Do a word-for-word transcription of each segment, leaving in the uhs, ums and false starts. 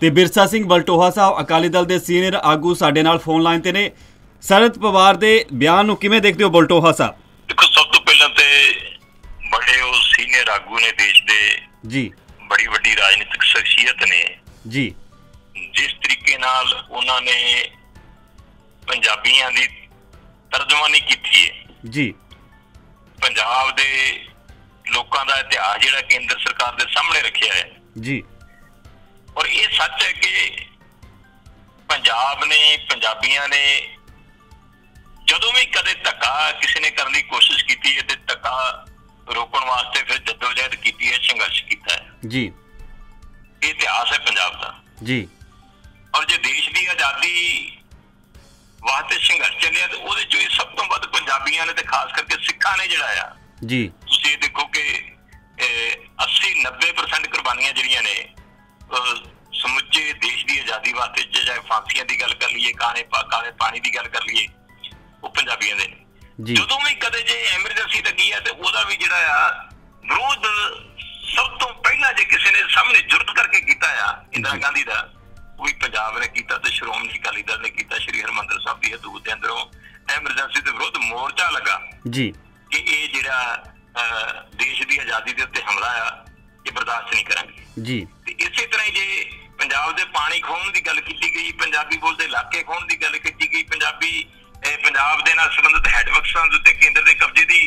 ते बिरसा सिंह बलटोहा साहब अकाली दल के सीनियर आगू साडे नाल फोन लाइन ते ने। शरद पवार के बयान किवें देखते हो बलटोहा साहब? देखो, सब तो पहले ते बड़े वो सीनियर आगू ने देश दे जी, बड़ी बड़ी राजनीतिक शख्सियत ने जी। जिस तरीके नाल उन्होंने पंजाबियों की तर्जमानी की है जी, पंजाब दे लोकां दा इतिहास जिहड़ा केंद्र सरकार दे सामने रखिया है जी। और ये सच है कि पंजाब ने पंजाबियां ने जदों भी कदे धक्का किसी ने करने की कोशिश की है, धक्का रोकने वास्ते फिर जद्दोजहद की है, संघर्ष किया है जी। ये इतिहास है पंजाब का जी। और जो देश की आजादी वास्ते संघर्ष चलिया तो वो सब तो वध पंजाबियां ने ते खास करके सिखा ने जड़ा आ जी। तुसीं ये देखो कि अस्सी नब्बे परसेंट कुर्बानियां जड़ियां ने समुचे देश की आजादी वास्ते, चाहे फांसियां की गल कर लीए, काले काले पानी की गल कर लीए, वो पंजाबियां दे ने। जदों भी कदे जे एमरजेंसी लगी है तो ओहदा भी जिहड़ा आ विरोध सब तो पहला जे किसी ने सामने जुर्त करके कीता आ इंदिरा गांधी दा, वो पंजाब ने कीता ते श्रोमणी अकाली दल ने कीता। श्री हरमंदिर साहब की हदूद के अंदरों एमरजेंसी के विरोध मोर्चा लगा जी कि ये जिहड़ा देश की आजादी के उत्ते हमला आ ये बर्दाश्त नहीं करांगे जी। इस तरह जे पंजाब दे पानी खोहण की गल की गई, पंजाबी बोलते इलाके खोहण की गल की गई, पंजाबी पंजाब दे नाल संबंधित हैडवर्कसां दे उत्ते केंद्र दे कब्जे की,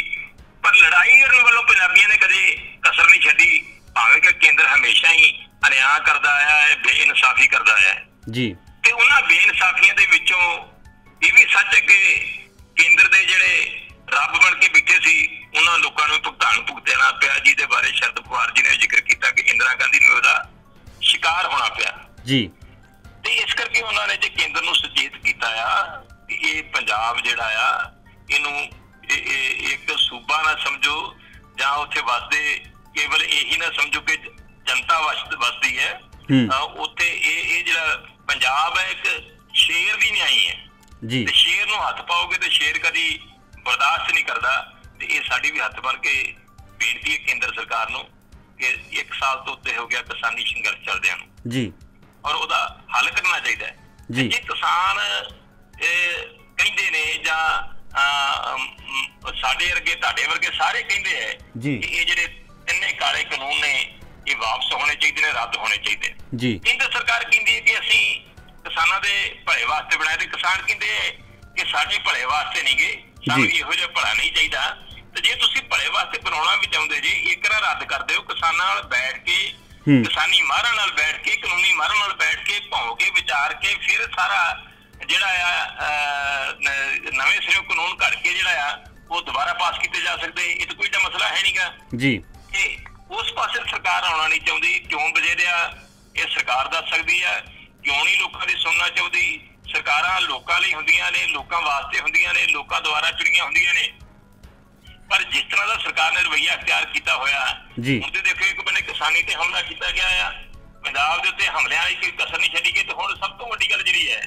पर लड़ाई करने वालों पंजाबियों ने कदे कसर नहीं छड्डी, भावें कि केंद्र हमेशा ही अन्याय करता आया है, बेइनसाफी करता आया है जी। ते उन्हां बेइनसाफियां दे विचों ये भी सच है कि केंद्र दे जिहड़े रब बन के बैठे सी उन्हां लोकां नूं भुगतान भुगतना पिया, जिहदे बारे शरद पवार जी ने जिक्र किया कि इंदिरा गांधी नूं उहदा शिकार होना पिया जी। ते इस करके उन्होंने जे केंद्र नूं सुचेत कीता आ कि ये पंजाब जिहड़ा आ इहनूं एक सूबा ना समझो, जां उत्थे वसदे केवल यही ना समझो कि जनता वसदी है, उत्थे ये जिहड़ा पंजाब है एक शेर दी न्याई है जी। ते शेर नूं हत्थ पाओगे तो शेर कदी बर्दाश्त नहीं करता। ये साड़ी भी हत्थ बन के बेनती है केंद्र सरकार नूं कि एक साल तो उत्ते हो गया किसानी संघर्ष चलदियां नूं जी, और उहदा हल करना चाहीदा है जी। जे किसान कहंदे ने जां साडे वर्गे तुहाडे वर्गे सारे कहंदे है कि ये जिहड़े तिन्ने काले कानून ने ये वापस होने चाहीदे ने, रद्द होने चाहीदे जी। केंद्र सरकार कहंदी है कि असीं किसानां दे भले वास्ते बनाए, ते किसान कहंदे है कि साडे भले वास्ते नहीं गए, ਇਹੋ ਜਿਹਾ ਭਲਾ ਨਹੀਂ ਚਾਹੀਦਾ। ਤੇ ਜੇ ਤੁਸੀਂ ਭਲੇ ਵਾਸਤੇ ਬਣਾਉਣਾ ਵੀ ਚਾਹੁੰਦੇ ਜੇ ਇੱਕ ਨਾ ਰੱਦ ਕਰ ਦਿਓ, ਕਿਸਾਨਾਂ ਨਾਲ ਬੈਠ ਕੇ ਕਿਸਾਨੀ ਮਾਹਰਾਂ ਨਾਲ ਬੈਠ ਕੇ ਕਾਨੂੰਨੀ ਮਾਹਰਾਂ ਨਾਲ ਬੈਠ ਕੇ ਭੌਂ ਕੇ ਵਿਚਾਰ ਕੇ ਫਿਰ ਸਾਰਾ ਜਿਹੜਾ ਆ ਨਵੇਂ ਸਿਰੋਂ ਕਾਨੂੰਨ ਘੜ ਕੇ ਜਿਹੜਾ ਆ ਉਹ ਦੁਬਾਰਾ ਪਾਸ ਕੀਤੇ ਜਾ ਸਕਦੇ, ਇਹ ਤਾਂ ਕੋਈ ਤਾਂ ਮਸਲਾ ਹੈ ਨੀਗਾ ਜੀ। ਤੇ ਉਸ ਪਾਸੇ ਸਰਕਾਰ ਆਉਣਾ ਨਹੀਂ ਚਾਹੁੰਦੀ, ਕਿਉਂ ਵਜੇਰਿਆ ਇਹ ਸਰਕਾਰ ਦੱਸ ਸਕਦੀ ਆ, ਕਿਉਂ ਨਹੀਂ ਲੋਕਾਂ ਦੀ ਸੁਣਨਾ ਚਾਹੁੰਦੀ। ਸਰਕਾਰਾਂ ਲੋਕਾਂ ਲਈ ਹੁੰਦੀਆਂ ਨੇ, ਲੋਕਾਂ ਵਾਸਤੇ ਹੁੰਦੀਆਂ ਨੇ, ਲੋਕਾਂ ਦੁਆਰਾ ਚੁਣੀਆਂ ਹੁੰਦੀਆਂ ਨੇ, ਪਰ ਜਿਸ ਤਰ੍ਹਾਂ ਦਾ ਸਰਕਾਰ ਨੇ ਰਵੱਈਆ ਅਖਤਿਆਰ ਕੀਤਾ ਹੋਇਆ ਜੀ। ਹੁਣ ਤੇ ਦੇਖੋ ਇੱਕ ਬੰਨੇ ਕਿਸਾਨੀ ਤੇ ਹਮਲਾ ਕੀਤਾ ਗਿਆ ਆ, ਪੰਜਾਬ ਦੇ ਉੱਤੇ ਹਮਲਿਆਂ ਦੀ ਕੋਈ ਕਸਰ ਨਹੀਂ ਛੱਡੀ ਗਈ। ਤੇ ਹੁਣ ਸਭ ਤੋਂ ਵੱਡੀ ਗੱਲ ਜਿਹੜੀ ਹੈ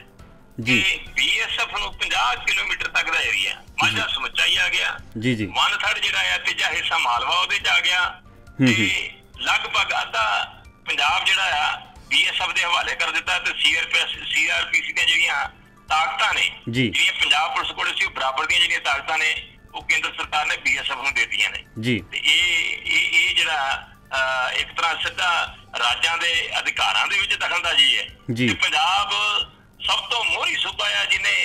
ਜੀ, ਬੀਐਸਐਫ ਨੂੰ ਪੰਜਾਹ ਕਿਲੋਮੀਟਰ ਤੱਕ ਦਾ ਏਰੀਆ ਮਾਝਾ ਸਮੁੱਚਾ ਹੀ ਆ ਗਿਆ ਜੀ ਜੀ। ਵਨ ਥਰਡ ਜਿਹੜਾ ਆ ਤੀਜਾ ਹਿੱਸਾ ਮਾਲਵਾ ਉਹਦੇ ਚ ਆ ਗਿਆ, ਤੇ ਲਗਭਗ ਅੱਧਾ ਪੰਜਾਬ ਜਿਹੜਾ ਆ ਬੀਐਸਐਫ ਦੇ ਹਵਾਲੇ ਕਰ ਦਿੱਤਾ। ਤੇ ਸੀਆਰਪੀਸੀ ਦੀਆਂ ਜਿਹੜੀਆਂ ਤਾਕਤਾਂ ਨੇ ਜਿਹੜੀਆਂ ਪੰਜਾਬ ਪੁਲਿਸ ਕੋਲ ਸੀ, ਬਰਾਬਰ ਦੀਆਂ ਜਿਹੜੀਆਂ ਤਾਕਤਾਂ ਨੇ ਉਹ ਕੇਂਦਰ ਸਰਕਾਰ ਨੇ ਬੀਐਸਐਫ ਨੂੰ ਦੇ ਦਿੱਤੀਆਂ ਨੇ ਜੀ। ਤੇ ਇਹ ਇਹ ਜਿਹੜਾ ਇੱਕ ਤਰ੍ਹਾਂ ਸਿੱਧਾ ਰਾਜਾਂ ਦੇ ਅਧਿਕਾਰਾਂ ਦੇ ਵਿੱਚ ਦਖਲਅੰਦਾਜ਼ੀ ਹੈ ਜੀ। ਪੰਜਾਬ ਸਭ ਤੋਂ ਮੋਹਰੀ ਸੂਬਾ ਆ ਜਿਹਨੇ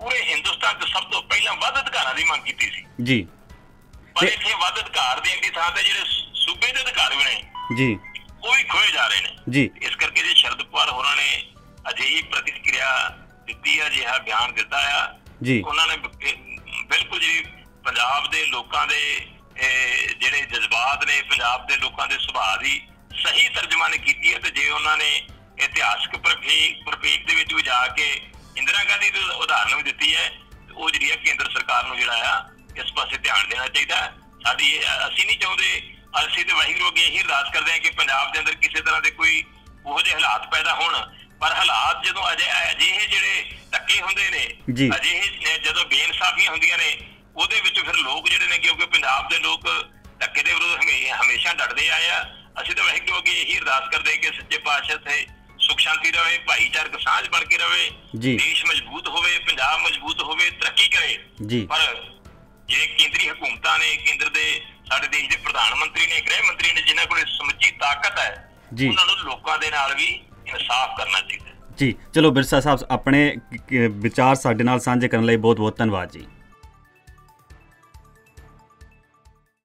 ਪੂਰੇ ਹਿੰਦੁਸਤਾਨ ਚ ਸਭ ਤੋਂ ਪਹਿਲਾਂ ਵੱਧ ਅਧਿਕਾਰਾਂ ਦੀ ਮੰਗ ਕੀਤੀ ਸੀ ਜੀ, ਪਰ ਇੱਥੇ ਵੱਧ ਅਧਿਕਾਰ ਦੇਣ ਦੀ ਥਾਂ ਤੇ ਜਿਹੜੇ ਸੂਬੇ ਦੇ ਅਧਿਕਾਰ ਵੀ ਨੇ ਜੀ ਉਹ ਵੀ ਖੋਏ ਜਾ ਰਹੇ ਨੇ ਜੀ। ਇਸ ਕਰਕੇ ਜੇ ਸ਼ਰਦ ਪਵਾਰ ਹੋਰਾਂ ਨੇ ਅਜਿਹੀ ਪ੍ਰਤੀਕਿਰਿਆ ਦਿੱਤੀ, ਅਜਿਹਾ ਬਿਆਨ ਦਿੱਤਾ ਆ ਜੀ, ਉਹਨਾਂ ਨੇ ਬਿਲਕੁਲ ਜੀ ਪੰਜਾਬ ਦੇ ਲੋਕਾਂ ਦੇ ਜਿਹੜੇ ਜਜ਼ਬਾਤ ਨੇ, ਪੰਜਾਬ ਦੇ ਲੋਕਾਂ ਦੇ ਸੁਭਾਅ ਦੀ ਸਹੀ ਤਰਜਮਾਨੀ ਕੀਤੀ ਹੈ। ਤੇ ਜੇ ਉਹਨਾਂ ਨੇ ਇਤਿਹਾਸਕ ਪ੍ਰਤੀਕ ਦੇ ਵਿੱਚ ਵੀ ਜਾ ਕੇ ਇੰਦਰਾ ਗਾਂਧੀ ਦੀ ਉਦਾਹਰਨ ਵੀ ਦਿੱਤੀ ਹੈ, ਉਹ ਜਿਹੜੀ ਹੈ ਕੇਂਦਰ ਸਰਕਾਰ ਨੂੰ ਜਿਹੜਾ ਆ ਇਸ ਪਾਸੇ ਧਿਆਨ ਦੇਣਾ ਚਾਹੀਦਾ। ਸਾਡੀ ਅਸੀਂ ਨਹੀਂ ਚਾਹੁੰਦੇ, ਅਸੀਂ ਤੇ ਵਾਹਿਗੁਰੂ ਅੱਗੇ ਇਹੀ ਅਰਦਾਸ ਕਰਦੇ ਹਾਂ ਕਿ ਪੰਜਾਬ ਦੇ ਅੰਦਰ ਕਿਸੇ ਤਰ੍ਹਾਂ ਦੇ ਕੋਈ ਉਹੋ ਜਿਹੇ ਹਾਲਾਤ ਪੈਦਾ ਹੋਣ, ਪਰ ਹਾਲਾਤ ਜਦੋਂ ਅਜਿਹੇ ਜਿਹੜੇ ਧੱਕੇ ਹੁੰਦੇ ਨੇ, ਅਜਿਹੇ ਜਦੋਂ ਬੇਇਨਸਾਫੀਆਂ ਹੁੰਦੀਆਂ ਨੇ, ਉਹਦੇ ਵਿੱਚ ਫਿਰ ਲੋਕ ਜਿਹੜੇ ਨੇ ਕਿਉਂਕਿ ਪੰਜਾਬ ਦੇ ਲੋਕ ਧੱਕੇ ਦੇ ਵਿਰੁੱਧ ਹਮੇਸ਼ਾ ਡਟਦੇ ਆਏ ਆ। ਅਸੀਂ ਤਾਂ ਵਾਹਿਗੁਰੂ ਅੱਗੇ ਇਹੀ ਅਰਦਾਸ ਕਰਦੇ ਕਿ ਸੱਚੇ ਪਾਤਸ਼ਾਹ ਤੇ सुख शांति रहे, भाईचारक साझ बन के रहे, देश मजबूत होवे, पंजाब मजबूत होवे, तरक्की करे। पर जे केंद्रीय हुकूमतां ने, केंद्र दे साडे देश दे प्रधानमंत्री ने, गृह मंत्री ने, जिन्हां कोल समुची ताकत है, उन्हां नूं लोकां दे नाल वी इंसाफ करना चाहिए। जी चलो बिरसा साहब, अपने विचार साडे नाल सांझे करन लई बहुत बहुत धन्नवाद जी।